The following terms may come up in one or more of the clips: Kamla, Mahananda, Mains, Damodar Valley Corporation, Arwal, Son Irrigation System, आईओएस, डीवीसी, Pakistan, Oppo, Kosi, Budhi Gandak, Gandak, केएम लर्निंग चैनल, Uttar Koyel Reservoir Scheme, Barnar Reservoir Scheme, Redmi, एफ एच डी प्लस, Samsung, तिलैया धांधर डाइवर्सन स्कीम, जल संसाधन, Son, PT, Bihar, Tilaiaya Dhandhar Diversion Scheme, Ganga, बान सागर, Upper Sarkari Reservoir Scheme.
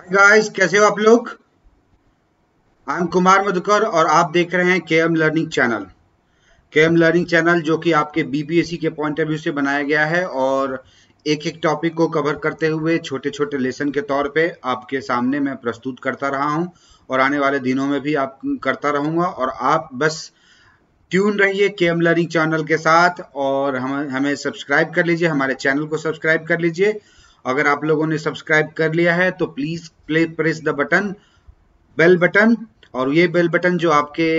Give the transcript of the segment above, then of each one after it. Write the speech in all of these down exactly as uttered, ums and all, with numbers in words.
Hi guys, कैसे हो आप लोग। आई एम कुमार मधुकर और आप देख रहे हैं केएम लर्निंग चैनल। केएम लर्निंग चैनल जो कि आपके बीपीएससी के पॉइंट ऑफ व्यू से बनाया गया है और एक एक टॉपिक को कवर करते हुए छोटे छोटे लेसन के तौर पे आपके सामने मैं प्रस्तुत करता रहा हूं और आने वाले दिनों में भी आप करता रहूंगा। और आप बस ट्यून रहिए केएम लर्निंग चैनल के साथ और हम हमें सब्सक्राइब कर लीजिए, हमारे चैनल को सब्सक्राइब कर लीजिए। अगर आप लोगों ने सब्सक्राइब कर लिया है तो please play press the button bell button, और ये बेल बटन जो आपके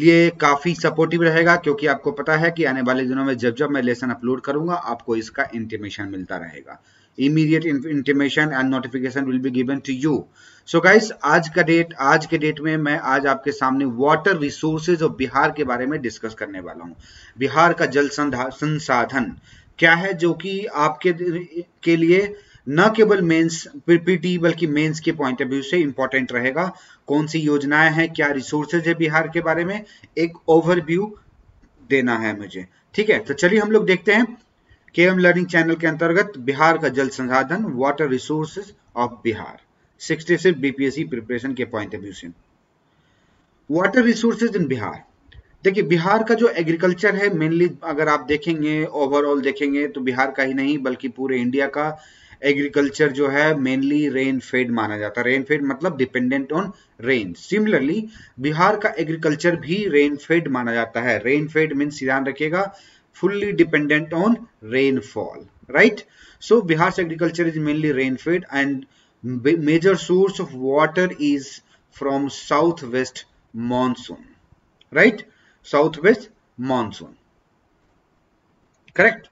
लिए काफ़ी सपोर्टिव रहेगा क्योंकि आपको पता है कि आने वाले दिनों में जब जब मैं लेसन अपलोड करूंगा आपको इसका इंटीमेशन मिलता रहेगा। Immediate intimation and notification will be given to you. So guys, आज का डेट आज के डेट में मैं आज आपके सामने वाटर रिसोर्सेज ऑफ बिहार के बारे में डिस्कस करने वाला हूँ। बिहार का जल संसाधन क्या है जो कि आपके के लिए न केवल मेंस पीटी बल्कि मेंस के पॉइंट ऑफ व्यू से इम्पोर्टेंट रहेगा। कौन सी योजनाएं हैं, क्या रिसोर्सेज है बिहार के बारे में एक ओवरव्यू देना है मुझे, ठीक है। तो चलिए हम लोग देखते हैं केएम लर्निंग चैनल के अंतर्गत बिहार का जल संसाधन water resources of Bihar sixty six BPSC preparation के पॉइंट ऑफ व्यू से। वाटर रिसोर्सेज इन बिहार, देखिए बिहार का जो एग्रीकल्चर है मेनली अगर आप देखेंगे ओवरऑल देखेंगे तो बिहार का ही नहीं बल्कि पूरे इंडिया का एग्रीकल्चर जो है मेनली रेन फेड माना जाता है। रेन फेड मतलब dependent on rain. Similarly Bihar का एग्रीकल्चर भी रेन फेड माना जाता है। रेन फेड मीन्स ध्यान रखिएगा fully dependent on rainfall, right. So Bihar से agriculture is mainly rain fed and major source of water is from south west monsoon, right. South west monsoon, correct.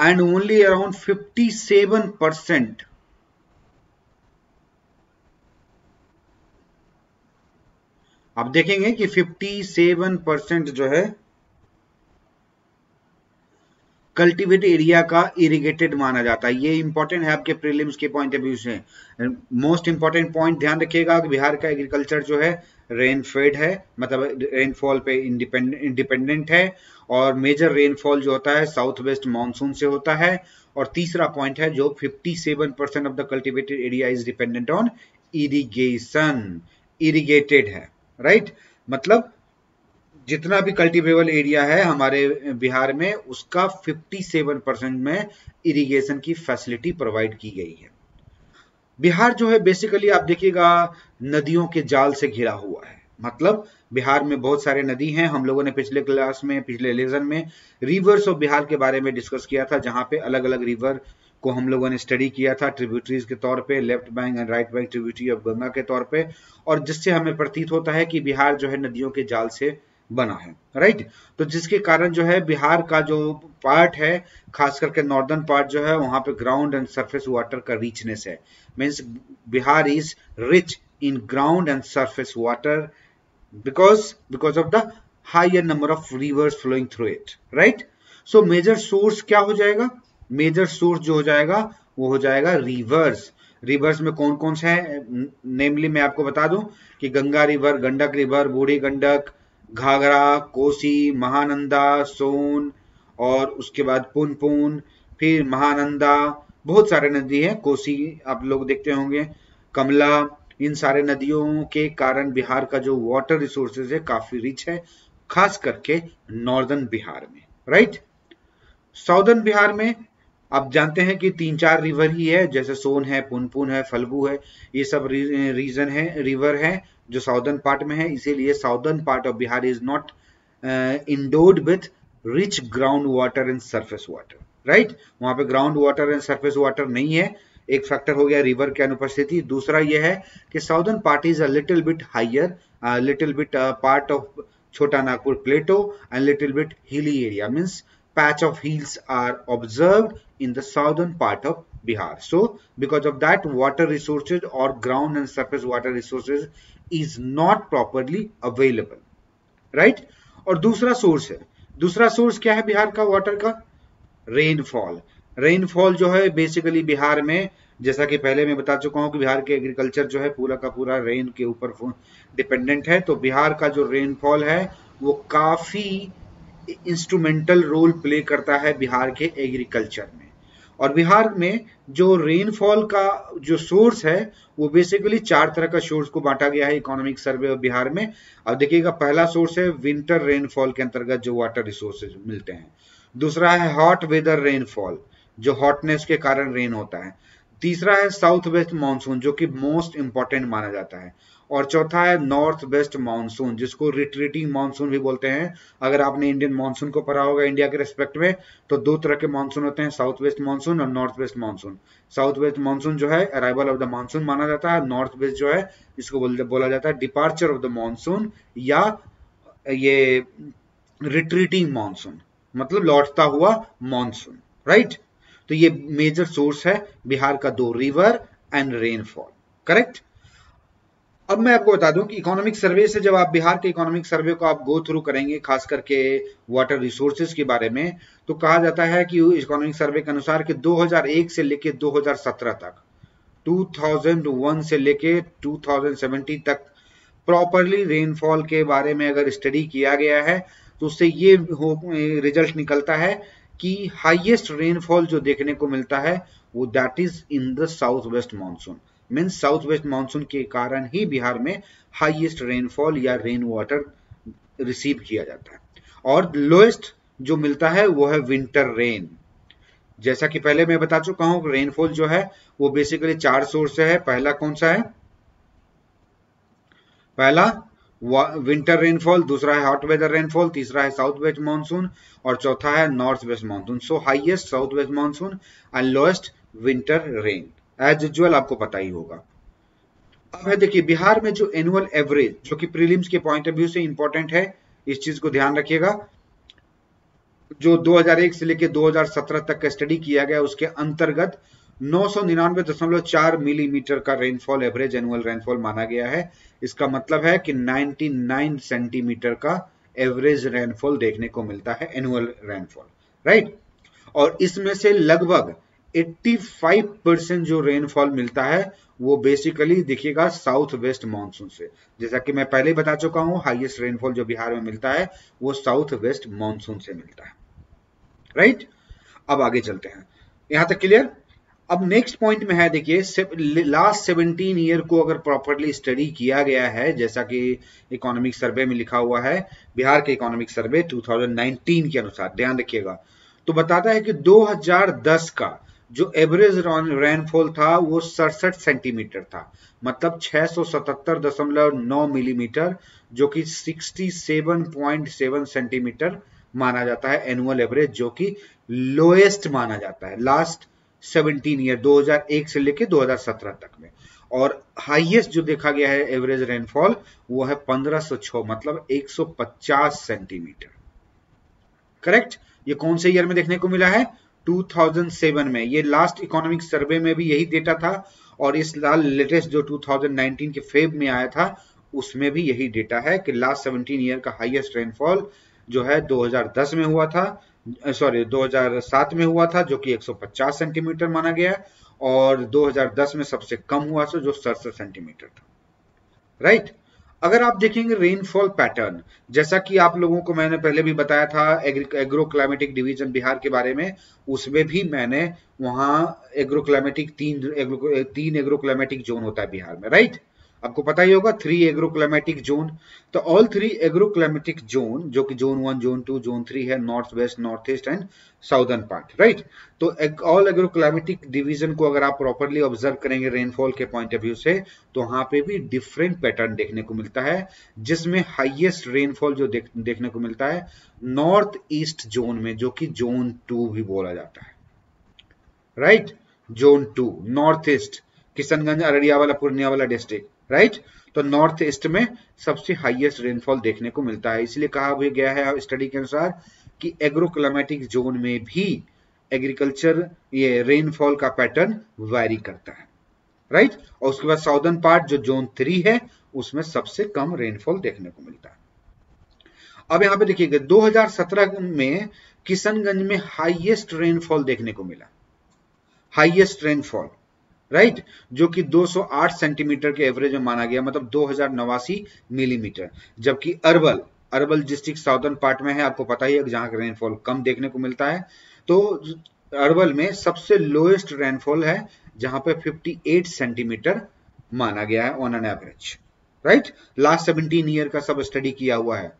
And only around fifty seven percent आप देखेंगे कि fifty seven percent जो है cultivated area का irrigated माना जाता है। ये इंपॉर्टेंट है आपके प्रीलिम्स के पॉइंट ऑफ व्यू से। मोस्ट इंपॉर्टेंट पॉइंट ध्यान रखिएगा कि बिहार का एग्रीकल्चर जो है रेनफेड है, मतलब रेनफॉल पे इंडिपेंडेंट है, और मेजर रेनफॉल जो होता है साउथ वेस्ट मानसून से होता है। और तीसरा पॉइंट है जो fifty seven percent of the cultivated area is dependent on irrigation, irrigated है, राइट right? मतलब जितना भी कल्टिवेबल एरिया है हमारे बिहार में उसका फिफ्टी सेवन परसेंट में इरिगेशन की फैसिलिटी प्रोवाइड की गई है। बिहार जो है बेसिकली आप देखिएगा नदियों के जाल से घिरा हुआ है, मतलब बिहार में बहुत सारे नदी हैं। हम लोगों ने पिछले क्लास में पिछले लेसन में रिवर्स ऑफ बिहार के बारे में डिस्कस किया था जहां पे अलग अलग रिवर को हम लोगों ने स्टडी किया था ट्रिब्यूटरीज के तौर पे, left bank and right bank tributary of Ganga के तौर पे, और जिससे हमें प्रतीत होता है कि बिहार जो है नदियों के जाल से बना है, राइट right? तो जिसके कारण जो है बिहार का जो पार्ट है खास करके नॉर्दर्न पार्ट जो है वहां पे ग्राउंड एंड सरफेस वाटर का रिचनेस है। Means Bihar is rich in ground and surface water because because of the higher number of rivers flowing through it, right. So major source क्या हो जाएगा, मेजर सोर्स जो हो जाएगा वो हो जाएगा रिवर्स। रिवर्स में कौन कौन से है, नेमली मैं आपको बता दूं कि गंगा रिवर, गंडक रिवर, बूढ़ी गंडक, घाघरा, कोसी, महानंदा, सोन, और उसके बाद पुनपुन, फिर महानंदा, बहुत सारे नदी हैं, कोसी आप लोग देखते होंगे, कमला। इन सारे नदियों के कारण बिहार का जो वाटर रिसोर्सेज है काफी रिच है खास करके नॉर्दर्न बिहार में, राइट। साउदर्न बिहार में आप जानते हैं कि तीन चार रिवर ही है जैसे सोन है, पुनपुन है, फल्गु है, ये सब रीजन है रिवर है जो साउदर्न पार्ट में है। इसीलिए southern part of Bihar is not endowed with rich ground water and surface water, right. वहां पे ground water and surface water नहीं है। एक फैक्टर हो गया रिवर की अनुपस्थिति। दूसरा यह है कि southern part is a little bit higher, little bit part of Chota Nagpur plateau and little bit hilly area, means patch of hills are observed in the southern part of Bihar. So because of that water resources or ground and surface water resources is not properly available, right? और दूसरा source है, दूसरा source क्या है बिहार का water का, rainfall. Rainfall जो है बेसिकली बिहार में जैसा कि पहले मैं बता चुका हूं कि बिहार के एग्रीकल्चर जो है पूरा का पूरा रेन के ऊपर डिपेंडेंट है। तो बिहार का जो रेनफॉल है वो काफी इंस्ट्रूमेंटल रोल प्ले करता है बिहार के एग्रीकल्चर में। और बिहार में जो रेनफॉल का जो सोर्स है वो बेसिकली चार तरह का सोर्स को बांटा गया है इकोनॉमिक सर्वे ऑफ बिहार में। अब देखिएगा, पहला सोर्स है विंटर रेनफॉल के अंतर्गत जो वाटर रिसोर्सेज मिलते हैं, दूसरा है हॉट वेदर रेनफॉल जो हॉटनेस के कारण रेन होता है, तीसरा है साउथ वेस्ट मानसून जो कि मोस्ट इंपॉर्टेंट माना जाता है, और चौथा है नॉर्थ वेस्ट मानसून जिसको रिट्रीटिंग मानसून भी बोलते हैं। अगर आपने इंडियन मानसून को पढ़ा होगा इंडिया के रेस्पेक्ट में, तो दो तरह के मानसून होते हैं, साउथ वेस्ट मानसून और north west monsoon. South west monsoon जो है अराइवल ऑफ द मानसून माना जाता है, नॉर्थ वेस्ट जो है इसको बोला जाता है डिपार्चर ऑफ द मानसून या ये रिट्रीटिंग मानसून, मतलब लौटता हुआ मानसून, राइट। तो ये मेजर सोर्स है बिहार का, दो, रिवर एंड रेनफॉल, करेक्ट। अब मैं आपको बता दूं कि इकोनॉमिक सर्वे से जब आप बिहार के इकोनॉमिक सर्वे को आप गो थ्रू करेंगे, खास करके वाटर रिसोर्सेज के बारे में, तो कहा जाता है कि इकोनॉमिक सर्वे के अनुसार कि दो हज़ार एक से लेके दो हज़ार सत्रह तक, दो हज़ार एक से लेके दो हज़ार सत्रह तक प्रॉपरली रेनफॉल के बारे में अगर स्टडी किया गया है तो उससे ये रिजल्ट निकलता है कि हाईएस्ट रेनफॉल जो देखने को मिलता है वो that is in the south west monsoon, means south west monsoon के कारण ही बिहार में हाईएस्ट रेनफॉल या रेन वाटर रिसीव किया जाता है। और लोएस्ट जो मिलता है वो है विंटर रेन। जैसा कि पहले मैं बता चुका हूं, रेनफॉल जो है वो बेसिकली चार सोर्स है। पहला कौन सा है? पहला विंटर रेनफॉल, दूसरा है हॉट वेदर रेनफॉल, तीसरा है साउथ वेस्ट मानसून और चौथा है north west monsoon. So highest south west monsoon and lowest winter rain, as usual आपको पता ही होगा। अब है देखिए बिहार में जो एनुअल एवरेज, जो कि प्रीलिम्स के पॉइंट ऑफ व्यू से इंपॉर्टेंट है, इस चीज को ध्यान रखिएगा, जो दो हज़ार एक से लेकर दो हज़ार सत्रह तक का स्टडी किया गया उसके अंतर्गत नौ सौ निन्यानवे दशमलव चार मिलीमीटर का रेनफॉल एवरेज एनुअल रेनफॉल माना गया है। इसका मतलब है कि निन्यानवे सेंटीमीटर का एवरेज रेनफॉल देखने को मिलता है एनुअल रेनफॉल, राइट। और इसमें से लगभग पचासी परसेंट जो रेनफॉल मिलता है वो बेसिकली देखिएगा साउथ वेस्ट मानसून से। जैसा कि मैं पहले बता चुका हूं, हाईएस्ट रेनफॉल जो बिहार में मिलता है वो साउथ वेस्ट मानसून से मिलता है, राइट। अब आगे चलते हैं, यहां तक क्लियर। अब नेक्स्ट पॉइंट में है देखिए, लास्ट सत्रह ईयर को अगर प्रॉपर्ली स्टडी किया गया है, जैसा कि इकोनॉमिक सर्वे में लिखा हुआ है बिहार के इकोनॉमिक सर्वे दो हज़ार उन्नीस के अनुसार, ध्यान रखिएगा, तो बताता है कि दो हज़ार दस का जो एवरेज रेनफॉल था वो सड़सठ सेंटीमीटर था, मतलब छह सौ सतहत्तर दशमलव नौ मिलीमीटर जो कि सड़सठ दशमलव सात सेंटीमीटर माना जाता है एनुअल एवरेज, जो कि लोएस्ट माना जाता है लास्ट सत्रह ईयर दो हज़ार एक से लेके दो हज़ार सत्रह तक में। और हाईएस्ट जो देखा गया है एवरेज रेनफॉल वो है पंद्रह सौ छह, मतलब एक सौ पचास सेंटीमीटर, करेक्ट। ये कौन से ईयर में देखने को मिला है? दो हज़ार सात में। ये लास्ट इकोनॉमिक सर्वे में भी यही डेटा था और इस लाल लेटेस्ट जो दो हज़ार उन्नीस के फेब में आया था उसमें भी यही डेटा है कि लास्ट सत्रह ईयर का हाईएस्ट रेनफॉल जो है दो हज़ार दस में हुआ था, सॉरी दो हज़ार सात में हुआ था जो कि एक सौ पचास सेंटीमीटर माना गया, और दो हज़ार दस में सबसे कम हुआ था जो सड़सठ सेंटीमीटर था, राइट। अगर आप देखेंगे रेनफॉल पैटर्न, जैसा कि आप लोगों को मैंने पहले भी बताया था एग्रो क्लाइमेटिक डिवीजन बिहार के बारे में, उसमें भी मैंने वहां एग्रो क्लाइमेटिक तीन एग्रो तीन एग्रो क्लाइमेटिक जोन होता है बिहार में, राइट, आपको पता ही होगा, थ्री एग्रो क्लाइमेटिक जोन। तो all three agro climatic zone जो कि zone one, zone two, zone three है, north west, north east and southern part, right. तो ऑल एग्रो क्लाइमेटिक डिवीजन को अगर आप प्रॉपरली ऑब्जर्व करेंगे रेनफॉल के पॉइंट ऑफ व्यू से, तो वहां पे भी डिफरेंट पैटर्न देखने को मिलता है, जिसमें हाइएस्ट रेनफॉल जो देख, देखने को मिलता है नॉर्थ ईस्ट जोन में, जो कि जोन टू भी बोला जाता है, right. Zone two north east, Kishanganj, Araria वाला, पूर्णिया वाला डिस्ट्रिक्ट, राइट right? तो नॉर्थ ईस्ट में सबसे हाईएस्ट रेनफॉल देखने को मिलता है। इसलिए कहा भी गया है स्टडी के अनुसार कि एग्रो क्लाइमेटिक जोन में भी एग्रीकल्चर ये रेनफॉल का पैटर्न वैरी करता है, राइट right? और उसके बाद साउदर्न पार्ट जो जोन थ्री है उसमें सबसे कम रेनफॉल देखने को मिलता है। अब यहाँ पे देखिएगा दो हज़ार सत्रह में किशनगंज में हाईएस्ट रेनफॉल देखने को मिला, हाईएस्ट रेनफॉल, राइट right? जो कि दो सौ आठ सेंटीमीटर के एवरेज में माना गया, मतलब दो हजार नवासी मिलीमीटर। जबकि Arwal Arwal district southern part में है, आपको पता ही है जहां का रेनफॉल कम देखने को मिलता है, तो अरवल में सबसे लोएस्ट रेनफॉल है जहां पे अट्ठावन सेंटीमीटर माना गया है on an average, right. Last seventeen year का सब स्टडी किया हुआ है।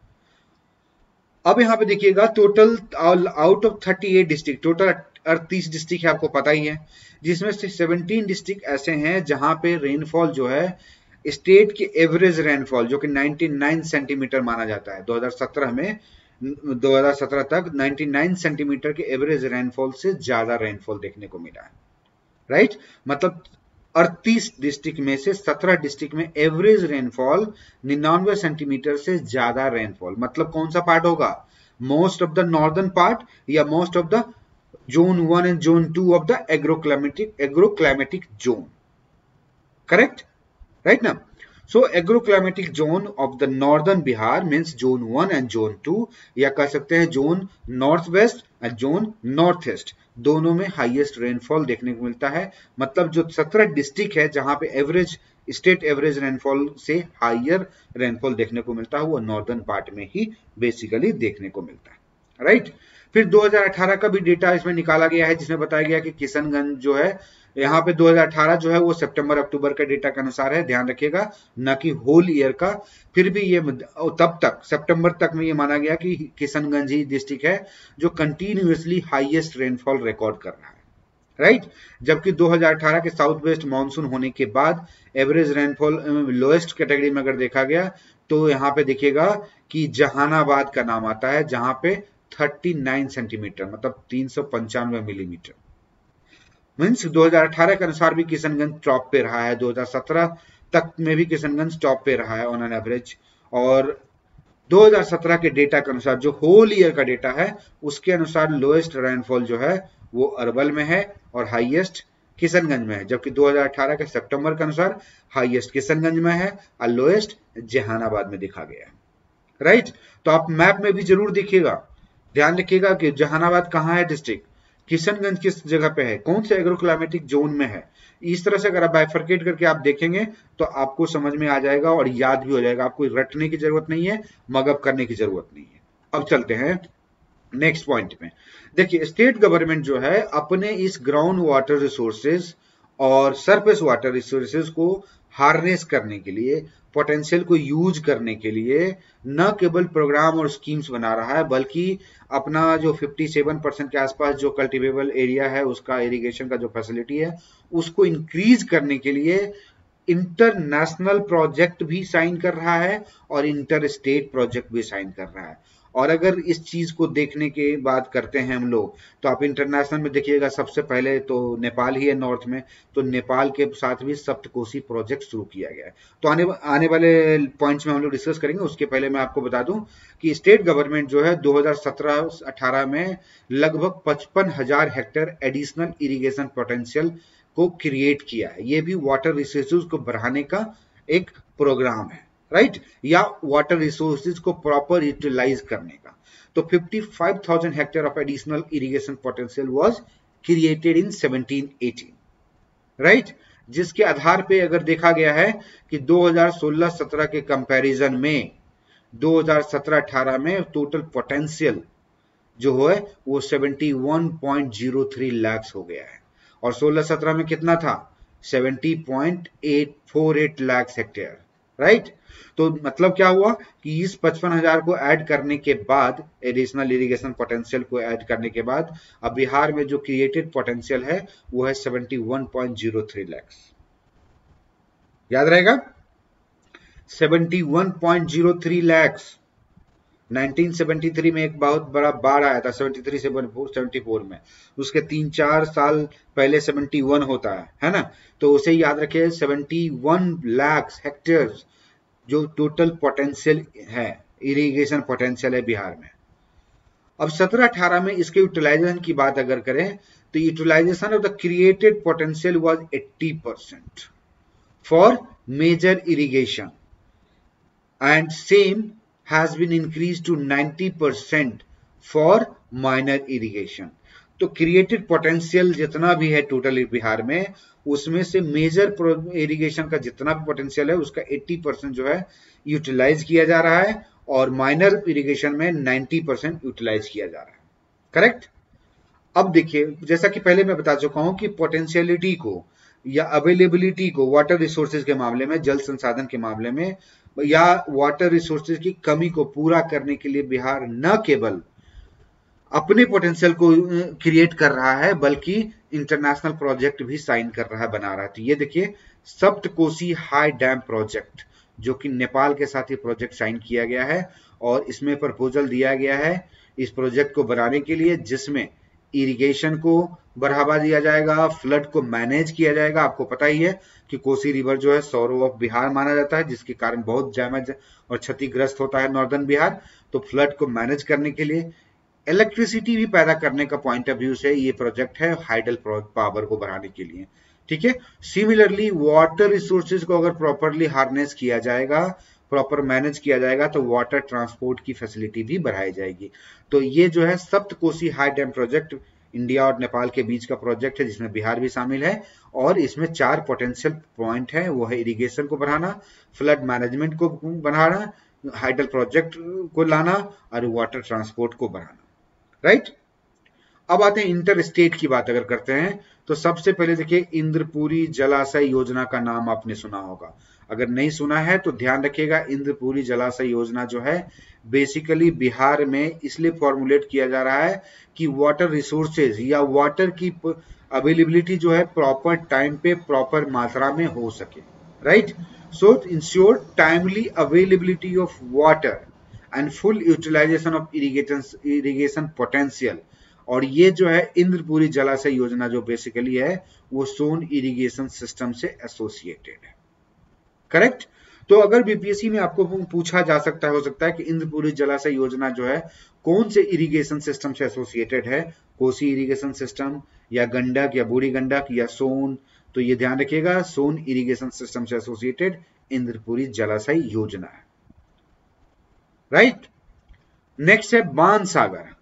अब यहाँ पे देखिएगा टोटल आउट ऑफ अड़तीस डिस्ट्रिक्ट, टोटल अड़तीस डिस्ट्रिक्ट है आपको पता ही है, जिसमें से सत्रह डिस्ट्रिक्ट ऐसे हैं जहां पे रेनफॉल जो है स्टेट के एवरेज रेनफॉल जो कि निन्यानवे सेंटीमीटर माना जाता है, दो हज़ार सत्रह में दो हज़ार सत्रह तक निन्यानवे सेंटीमीटर के एवरेज रेनफॉल से ज्यादा रेनफॉल देखने को मिला है, राइट। मतलब अड़तीस डिस्ट्रिक्ट में से सत्रह डिस्ट्रिक्ट में एवरेज रेनफॉल निन्यानवे सेंटीमीटर से ज्यादा रेनफॉल, मतलब कौन सा पार्ट होगा, most of the northern part या most of the zone one and zone two of the agroclimatic agroclimatic zone, correct, right ना। So agroclimatic zone of the northern Bihar means zone one and zone two, या कह सकते हैं zone north west and zone north east, दोनों में highest rainfall देखने को मिलता है। मतलब जो सत्रह डिस्ट्रिक्ट है जहां पे एवरेज स्टेट एवरेज रेनफॉल से हायर रेनफॉल देखने को मिलता है वो नॉर्दर्न पार्ट में ही बेसिकली देखने को मिलता है, राइट। फिर दो हज़ार अठारह का भी डेटा इसमें निकाला गया है जिसमें बताया गया कि किशनगंज जो है यहाँ पे दो हज़ार अठारह जो है वो सितंबर अक्टूबर के डेटा के अनुसार है, ध्यान रखिएगा, ना कि होल ईयर का। फिर भी ये तब तक सितंबर तक में ये माना गया कि किशनगंज ही डिस्ट्रिक्ट है जो कंटिन्यूअसली हाईएस्ट रेनफॉल रिकॉर्ड कर रहा है, राइट। जबकि दो हज़ार अठारह के साउथ वेस्ट मानसून होने के बाद एवरेज रेनफॉल लोएस्ट कैटेगरी में अगर देखा गया तो यहाँ पे देखिएगा कि जहानाबाद का नाम आता है जहां पे थर्टी नाइन सेंटीमीटर मतलब तीन सौ पंचानवे मिलीमीटर मीन्स दो हज़ार अठारह के अनुसार भी किशनगंज टॉप पे रहा है, दो हज़ार सत्रह तक में भी किशनगंज टॉप पे रहा है ऑन एन एवरेज, और दो हज़ार सत्रह के डेटा के अनुसार जो होल ईयर का डेटा है उसके अनुसार लोएस्ट रेनफॉल जो है वो अरवल में है और हाईएस्ट किशनगंज में है। जबकि दो हज़ार अठारह के सितंबर के अनुसार हाईएस्ट किशनगंज में है और लोएस्ट जहानाबाद में दिखा गया है, राइट। तो आप मैप में भी जरूर देखिएगा, ध्यान रखिएगा कि जहानाबाद कहाँ है डिस्ट्रिक्ट, किशनगंज किस जगह पे है, कौन से एग्रोक्लाइमेटिक जोन में है। इस तरह से अगर आप बाइफरकेट करके आप देखेंगे तो आपको समझ में आ जाएगा और याद भी हो जाएगा, आपको रटने की जरूरत नहीं है, मगअप करने की जरूरत नहीं है। अब चलते हैं नेक्स्ट पॉइंट में। देखिए स्टेट गवर्नमेंट जो है अपने इस ग्राउंड वाटर रिसोर्सेज और सरफेस वाटर रिसोर्सेज को हार्नेस करने के लिए, पोटेंशियल को यूज करने के लिए न केवल प्रोग्राम और स्कीम्स बना रहा है बल्कि अपना जो सत्तावन परसेंट के आसपास जो कल्टिवेबल एरिया है उसका इरिगेशन का जो फैसिलिटी है उसको इंक्रीज करने के लिए इंटरनेशनल प्रोजेक्ट भी साइन कर रहा है और इंटर स्टेट प्रोजेक्ट भी साइन कर रहा है। और अगर इस चीज को देखने के बाद करते हैं हम लोग तो आप इंटरनेशनल में देखिएगा सबसे पहले तो नेपाल ही है नॉर्थ में, तो नेपाल के साथ भी सप्तकोसी प्रोजेक्ट शुरू किया गया है। तो आने आने वाले पॉइंट्स में हम लोग डिस्कस करेंगे। उसके पहले मैं आपको बता दूं कि स्टेट गवर्नमेंट जो है दो हज़ार सत्रह अठारह में लगभग पचपन हजार हेक्टेयर एडिशनल इरीगेशन पोटेंशियल को क्रिएट किया है। ये भी वाटर रिसोर्सेज को बढ़ाने का एक प्रोग्राम है, राइट, या वाटर रिसोर्सेज को प्रॉपर यूटिलाइज करने का। तो पचपन हज़ार hectare of additional irrigation potential was created in सत्रह अठारह, राइट, जिसके आधार पे अगर देखा गया है कि दो हज़ार सोलह सत्रह के कंपैरिजन में दो हज़ार सत्रह अठारह में टोटल पोटेंशियल जो है वो इकहत्तर पॉइंट ज़ीरो तीन लाख हो गया है और सोलह सत्रह में कितना था, सत्तर पॉइंट आठ चार आठ लाख हेक्टेयर, राइट। तो मतलब क्या हुआ कि इस पचपन हजार को ऐड करने के बाद, एडिशनल इरिगेशन पोटेंशियल को ऐड करने के बाद अब बिहार में जो क्रिएटेड पोटेंशियल है वो है इकहत्तर पॉइंट ज़ीरो तीन लाख, याद रहेगा इकहत्तर पॉइंट ज़ीरो तीन लाख। उन्नीस सौ तिहत्तर में एक बहुत बड़ा बाढ़ आया था, तिहत्तर से चौहत्तर में, उसके तीन चार साल पहले इकहत्तर होता है है ना। तो उसे याद रखिए इकहत्तर लाख हेक्टेयर जो टोटल पोटेंशियल है, इरिगेशन पोटेंशियल है बिहार में। अब सत्रह अठारह में इसके यूटिलाइजेशन की बात अगर करें तो utilisation of the created potential was अस्सी percent for major irrigation and same has been increase to नब्बे परसेंट फॉर माइनर इरिगेशन। तो क्रिएटेड पोटेंशियल जितना भी है टोटल बिहार में उसमें से मेजर इरिगेशन का जितना भी पोटेंशियल है उसका अस्सी परसेंट जो है यूटिलाइज किया जा रहा है और माइनर इरिगेशन में नब्बे परसेंट यूटिलाइज किया जा रहा है, करेक्ट। अब देखिए, जैसा कि पहले मैं बता चुका हूँ कि पोटेंशियलिटी को या अवेलेबिलिटी को वाटर रिसोर्सेज के मामले में, जल संसाधन के मामले में, या वाटर रिसोर्सेज की कमी को पूरा करने के लिए बिहार न केवल अपने पोटेंशियल को क्रिएट कर रहा है बल्कि इंटरनेशनल प्रोजेक्ट भी साइन कर रहा है, बना रहा है। तो ये देखिए सप्तकोसी हाई डैम प्रोजेक्ट, जो कि नेपाल के साथ ये प्रोजेक्ट साइन किया गया है और इसमें प्रपोजल दिया गया है इस प्रोजेक्ट को बनाने के लिए, जिसमें इरिगेशन को बढ़ावा दिया जाएगा, फ्लड को मैनेज किया जाएगा। आपको पता ही है कि कोसी रिवर जो है सौरव ऑफ बिहार माना जाता है, जिसके कारण बहुत डैमेज और क्षतिग्रस्त होता है नॉर्दर्न बिहार। तो फ्लड को मैनेज करने के लिए इलेक्ट्रिसिटी भी पैदा करने का पॉइंट ऑफ व्यू से ये प्रोजेक्ट है, हाइडल पावर को बढ़ाने के लिए। ठीक है, सिमिलरली वाटर रिसोर्सेज को अगर प्रॉपरली हार्नेस किया जाएगा, प्रॉपर मैनेज किया जाएगा, तो वाटर ट्रांसपोर्ट की फैसिलिटी भी बढ़ाई जाएगी। तो ये जो है Saptakosi high dam project India और नेपाल के बीच का प्रोजेक्ट है, जिसमें बिहार भी शामिल है और इसमें चार पोटेंशियल पॉइंट है। वो है इरिगेशन को बढ़ाना, फ्लड मैनेजमेंट को बढ़ाना, हाइडल प्रोजेक्ट को लाना और वाटर ट्रांसपोर्ट को बढ़ाना। राइट, अब आते हैं इंटर स्टेट की बात अगर करते हैं तो सबसे पहले देखिए इंद्रपुरी जलाशय योजना का नाम आपने सुना होगा, अगर नहीं सुना है तो ध्यान रखिएगा। इंद्रपुरी जलाशय योजना जो है बेसिकली बिहार में इसलिए फॉर्मुलेट किया जा रहा है कि वाटर रिसोर्सेज या वाटर की अवेलेबिलिटी जो है प्रॉपर टाइम पे प्रॉपर मात्रा में हो सके। Right, so ensure timely availability of water and full utilisation of irrigation irrigation potential. और ये जो है इंद्रपुरी जलाशय योजना जो बेसिकली है वो सोन इरिगेशन सिस्टम से एसोसिएटेड है। करेक्ट, तो अगर बीपीएससी में आपको पूछा जा सकता है, हो सकता है कि इंद्रपुरी जलाशय योजना जो है कौन से इरिगेशन सिस्टम से एसोसिएटेड है, कोसी इरिगेशन सिस्टम या गंडक या बूढ़ी गंडक या सोन। तो ये ध्यान रखिएगा, सोन इरिगेशन सिस्टम से एसोसिएटेड इंद्रपुरी जलाशय योजना है। राइट, नेक्स्ट है बान सागर।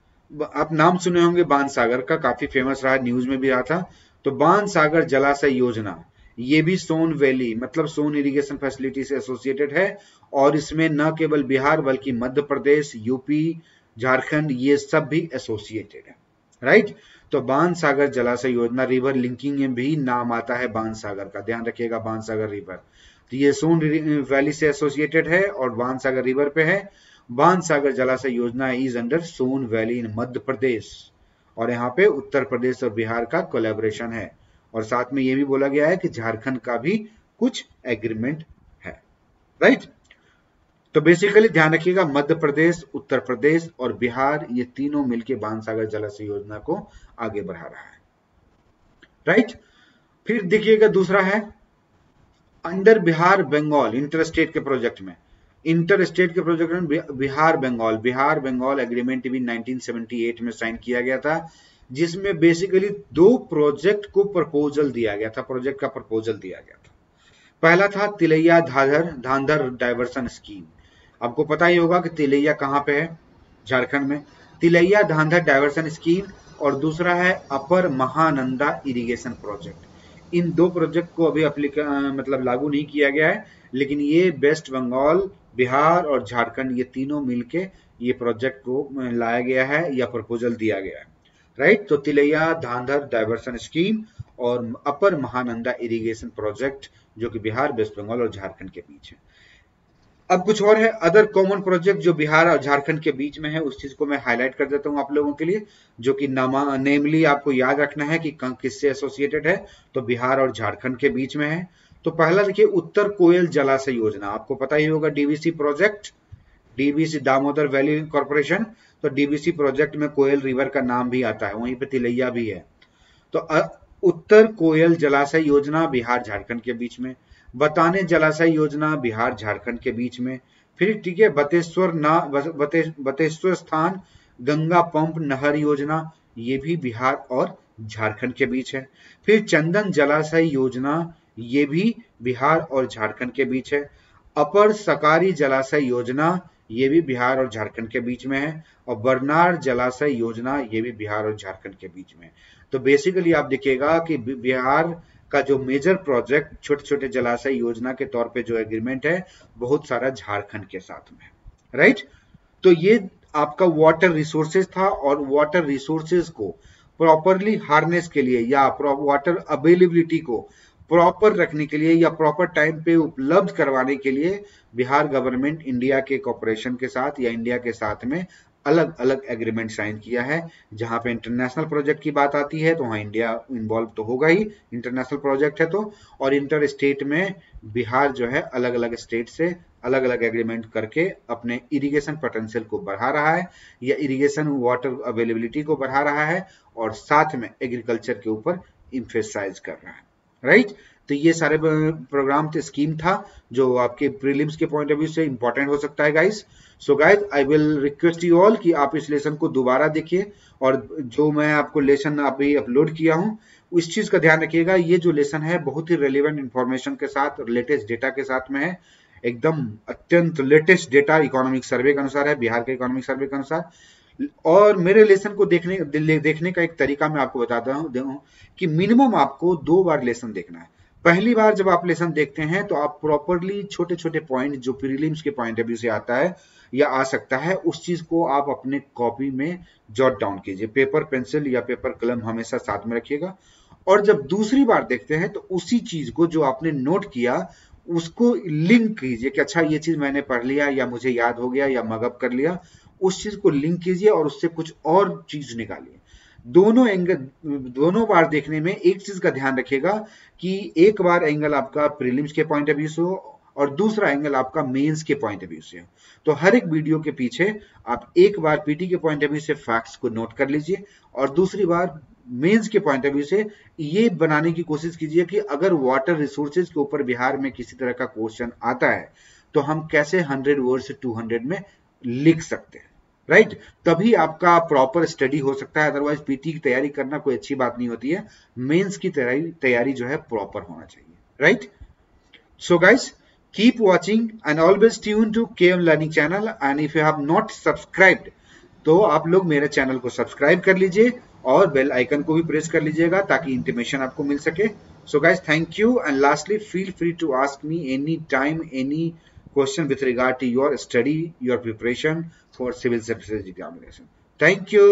आप नाम सुने होंगे बान सागर का, काफी फेमस रहा, न्यूज में भी रहा था। तो बान सागर जलाशय योजना ये भी सोन वैली मतलब सोन इरिगेशन फैसिलिटी से एसोसिएटेड है और इसमें न केवल बिहार बल्कि मध्य प्रदेश, यूपी, झारखंड ये सब भी एसोसिएटेड है। राइट, तो बान सागर जलाशय योजना, रिवर लिंकिंग में भी नाम आता है बान सागर का, ध्यान रखिएगा बान सागर रिवर। तो ये सोन वैली से एसोसिएटेड है और बान सागर रिवर पे है। बान सागर जलाशय योजना is under Son valley in Madhya Pradesh और यहाँ पे उत्तर प्रदेश और बिहार का कोलैबोरेशन है और साथ में ये भी बोला गया है कि झारखंड का भी कुछ एग्रीमेंट है। राइट, तो बेसिकली ध्यान रखिएगा मध्य प्रदेश, उत्तर प्रदेश और बिहार ये तीनों मिलके बान सागर जलाशय योजना को आगे बढ़ा रहा है। राइट, फिर देखिएगा दूसरा है under Bihar Bengal inter state के प्रोजेक्ट में, इंटर स्टेट के प्रोजेक्ट में बिहार बंगाल बिहार बंगाल एग्रीमेंट भी नाइनटीन सेवेंटी एट में साइन किया गया था, जिसमें बेसिकली दो प्रोजेक्ट को प्रपोजल दिया गया था, प्रोजेक्ट का प्रपोजल दिया गया था। पहला था तिलैया धाधर धांधर डाइवर्सन स्कीम। आपको पता ही होगा कि तिलैया कहाँ पे है, झारखंड में, तिलैया धांधर डाइवर्सन स्कीम। और दूसरा है अपर महानंदा इरिगेशन प्रोजेक्ट। इन दो प्रोजेक्ट को अभी अप्लीका मतलब लागू नहीं किया गया है, लेकिन ये वेस्ट बंगाल, बिहार और झारखंड ये तीनों मिलके ये प्रोजेक्ट को लाया गया है या प्रपोजल दिया गया है। Right right? तो तिलैया धांधर डाइवर्सन स्कीम और अपर महानंदा इरिगेशन प्रोजेक्ट जो कि बिहार, वेस्ट बंगाल और झारखंड के बीच है। अब कुछ और है अदर कॉमन प्रोजेक्ट जो बिहार और झारखंड के बीच में है, उस चीज को मैं हाईलाइट कर देता हूं आप लोगों के लिए, जो कि नामा नेमली आपको याद रखना है कि किससे एसोसिएटेड है, तो बिहार और झारखंड के बीच में है। तो पहला देखिए उत्तर कोयल जलाशय योजना, आपको पता ही होगा डीवीसी project, डीवीसी Damodar valley corporation. तो डीबीसी प्रोजेक्ट में कोयल रिवर का नाम भी आता है, वहीं पे तिलैया भी है। तो उत्तर कोयल जलाशय योजना बिहार झारखंड के बीच में, बताने जलाशय योजना बिहार झारखंड के बीच में, फिर ठीक है बतेश्वर ना बते, बतेश्वर स्थान गंगा पंप नहर योजना ये भी बिहार और झारखंड के बीच है। फिर चंदन जलाशय योजना ये भी बिहार और झारखंड के बीच है। अपर सरकारी जलाशय योजना ये भी बिहार और झारखंड के बीच में है और बरनार जलाशय योजना ये भी बिहार और झारखंड के बीच में। तो बेसिकली आप देखिएगा कि बिहार का जो मेजर प्रोजेक्ट छोटे छोटे जलाशय योजना के तौर पे जो एग्रीमेंट है बहुत सारा झारखंड के साथ में। राइट, तो ये आपका वाटर रिसोर्सेज था और वाटर रिसोर्सेज को प्रॉपरली हार्नेस के लिए या वाटर अवेलेबिलिटी को प्रॉपर रखने के लिए या प्रॉपर टाइम पे उपलब्ध करवाने के लिए बिहार गवर्नमेंट इंडिया के कॉरपोरेशन के साथ या इंडिया के साथ में अलग अलग एग्रीमेंट साइन किया है। जहां पे इंटरनेशनल प्रोजेक्ट की बात आती है तो वहाँ इंडिया इन्वॉल्व तो होगा ही, इंटरनेशनल प्रोजेक्ट है तो, और इंटर स्टेट में बिहार जो है अलग अलग स्टेट से अलग अलग एग्रीमेंट करके अपने इरिगेशन पोटेंशियल को बढ़ा रहा है या इरिगेशन वाटर अवेलेबिलिटी को बढ़ा रहा है और साथ में एग्रीकल्चर के ऊपर इंफेसाइज कर रहा है, राइट। तो ये सारे प्रोग्राम स्कीम था जो आपके प्रीलिम्स के पॉइंट ऑफ व्यू से इंपॉर्टेंट हो सकता है guys. So guys I will request you all कि आप इस लेसन को दोबारा देखिए और जो मैं आपको लेसन अभी अपलोड किया हूँ उस चीज का ध्यान रखिएगा। ये जो लेसन है बहुत ही रेलिवेंट इंफॉर्मेशन के साथ और लेटेस्ट डेटा के साथ में है, एकदम अत्यंत लेटेस्ट डेटा इकोनॉमिक सर्वे के अनुसार है, बिहार के इकोनॉमिक सर्वे के अनुसार। और मेरे लेसन को देखने देखने का एक तरीका मैं आपको बताता हूँ कि मिनिमम आपको दो बार लेसन देखना है। पहली बार जब आप लेसन देखते हैं तो आप प्रॉपरली छोटे छोटे पॉइंट जो प्रीलिम्स के पॉइंट ऑफ व्यू से आता है या आ सकता है उस चीज को आप अपने कॉपी में जॉट डाउन कीजिए। पेपर पेंसिल या पेपर कलम हमेशा साथ में रखिएगा। और जब दूसरी बार देखते हैं तो उसी चीज को जो आपने नोट किया उसको लिंक कीजिए कि अच्छा ये चीज मैंने पढ़ लिया या मुझे याद हो गया या मगअप कर लिया, उस चीज को लिंक कीजिए और उससे कुछ और चीज निकालिए। दोनों एंगल दोनों बार देखने में एक चीज का ध्यान रखिएगा कि एक बार एंगल आपका प्रीलिम्स के पॉइंट ऑफ व्यू से हो और दूसरा एंगल आपका मेंस के पॉइंट ऑफ व्यू से हो। तो हर एक वीडियो के पीछे आप एक बार पीटी के पॉइंट ऑफ व्यू से फैक्ट्स को नोट कर लीजिए और दूसरी बार मेंस के पॉइंट ऑफ व्यू से ये बनाने की कोशिश कीजिए कि अगर वाटर रिसोर्सेज के ऊपर बिहार में किसी तरह का क्वेश्चन आता है तो हम कैसे हंड्रेड वर्ड से टू हंड्रेड में लिख सकते हैं, राइट right? तभी आपका प्रॉपर स्टडी हो सकता है, अदरवाइज पीटी की तैयारी करना कोई अच्छी बात नहीं होती है। मेंस की तैयारी जो है प्रॉपर होना चाहिए, right. So guys keep watching and always tune to केएम लर्निंग चैनल and if you have not subscribed तो आप लोग मेरे चैनल को सब्सक्राइब कर लीजिए और बेल आइकन को भी प्रेस कर लीजिएगा ताकि इंटीमेशन आपको मिल सके। So guys thank you and lastly feel free to ask me any time any question with regard to your study, your preparation for civil services examination. Thank you.